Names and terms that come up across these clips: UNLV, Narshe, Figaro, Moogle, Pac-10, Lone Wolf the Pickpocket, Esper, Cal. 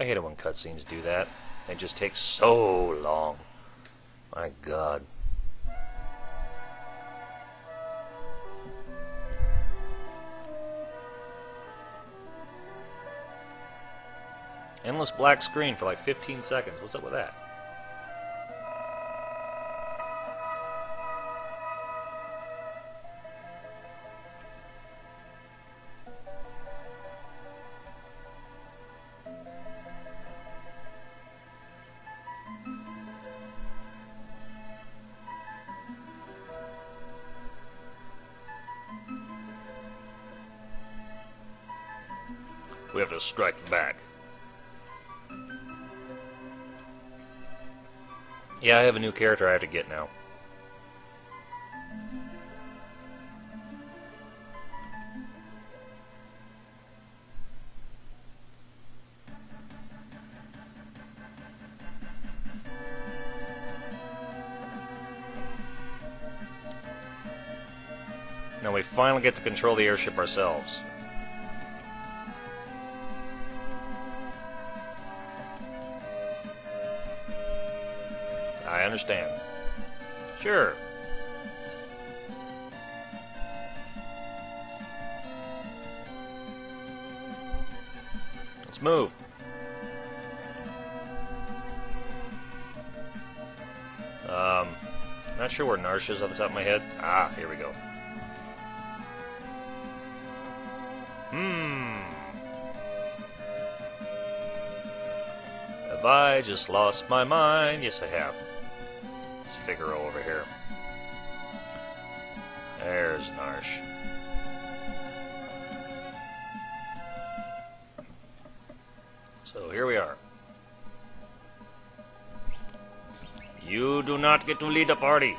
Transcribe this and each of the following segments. I hate it when cutscenes do that. They just take so long. My God. Endless black screen for like 15 seconds. What's up with that? We have to strike back. Yeah, I have a new character I have to get now. Now we finally get to control the airship ourselves. I understand. Sure. Let's move. Not sure where Narshe is off the top of my head. Ah, here we go. Have I just lost my mind? Yes, I have. Figaro over here. There's Narshe. So here we are. You do not get to lead a party.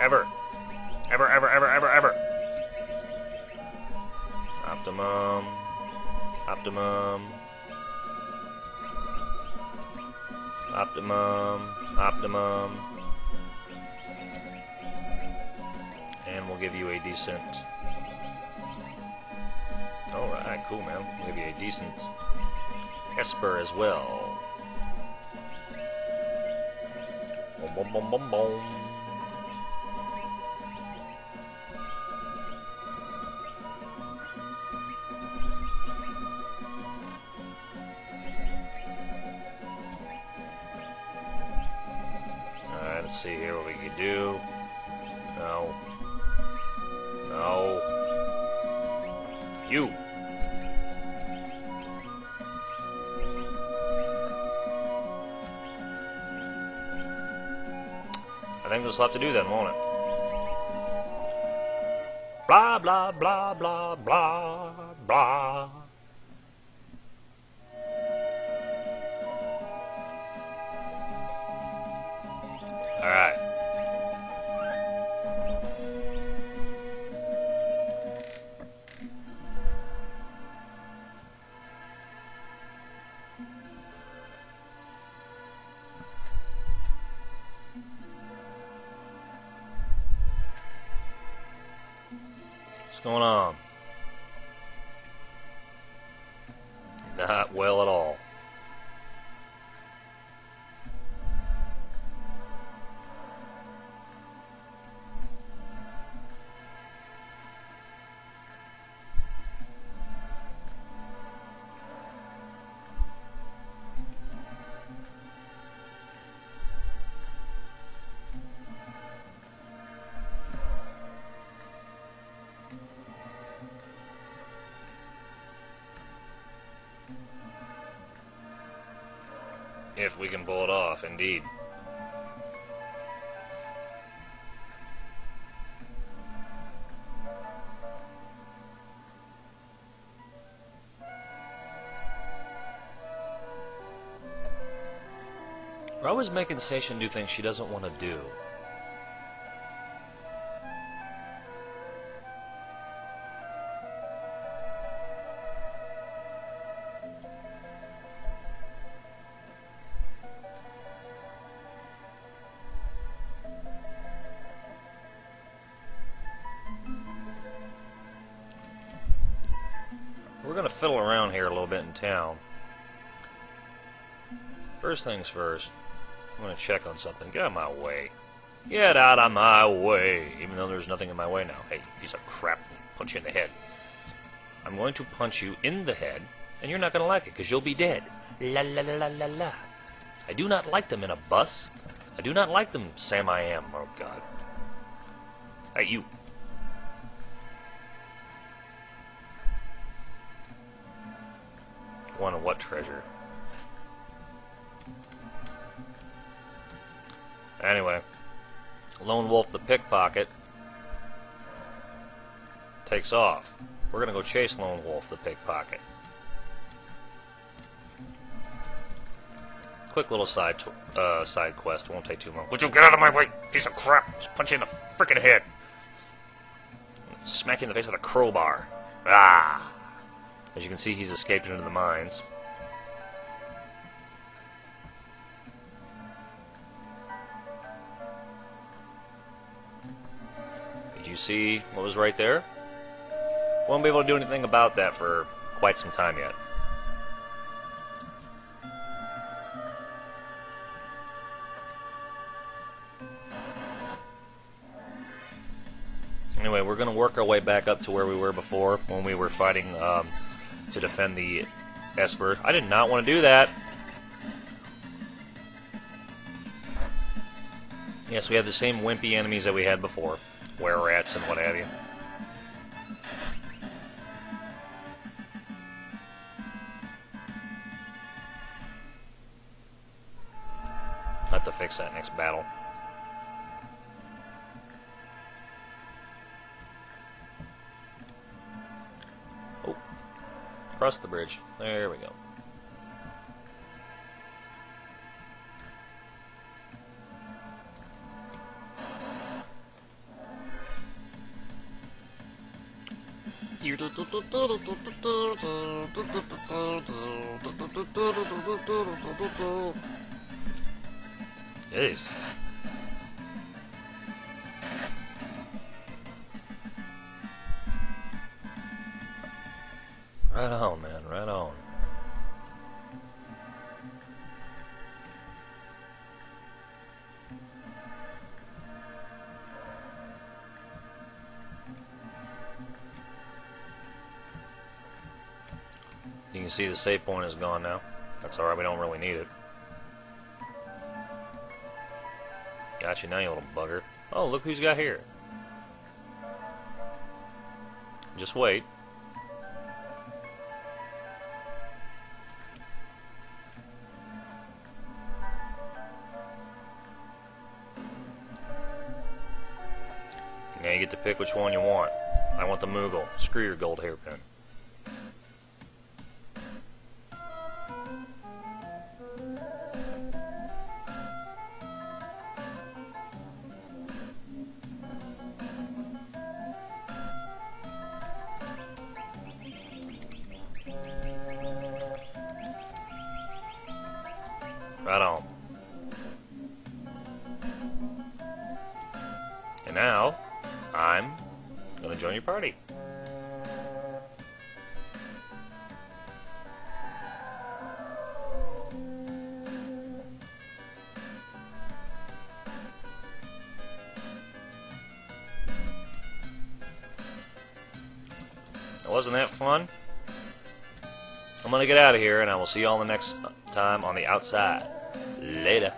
Ever. Ever, ever, ever, ever, ever. Optimum. Optimum. Optimum. Optimum. And we'll give you a decent... Alright, cool, man. We'll give you a decent Esper as well. Boom, boom, boom, boom, boom. Alright, let's see here what we can do. No. No. You. I think this will have to do then, won't it? Blah, blah, blah, blah, blah, blah. All right. Going on? Not well at all. If we can pull it off, indeed. We're always making Station do things she doesn't want to do. We're going to fiddle around here a little bit in town. First things first, I'm gonna check on something. Get out of my way. Get out of my way. Even though there's nothing in my way now. Hey, piece of crap. Punch you in the head. I'm going to punch you in the head, and you're not going to like it, because you'll be dead. La la la la la la. I do not like them in a bus. I do not like them, Sam I am. Oh, God. Hey, you. One of what treasure? Anyway. Lone Wolf the Pickpocket takes off. We're gonna go chase Lone Wolf the Pickpocket. Quick little side quest. Won't take too long. Would you get out of my way, piece of crap? Just punch you in the frickin' head. Smack you in the face with a crowbar. Ah! As you can see, he's escaped into the mines. You see what was right there? Won't be able to do anything about that for quite some time yet. Anyway, we're going to work our way back up to where we were before when we were fighting to defend the Esper. I did not want to do that. Yes, we have the same wimpy enemies that we had before. Were rats and what have you. I'll have to fix that next battle. Oh, cross the bridge. There we go. Jeez. Right on, man, right on. You can see the save point is gone now. That's alright, we don't really need it. Gotcha now, you little bugger. Oh, look who's got here. Just wait. Now you get to pick which one you want. I want the Moogle. Screw your gold hairpin. Right on. And now, I'm gonna join your party. Now, wasn't that fun? I'm gonna get out of here, and I will see you all the next time on the outside. Later.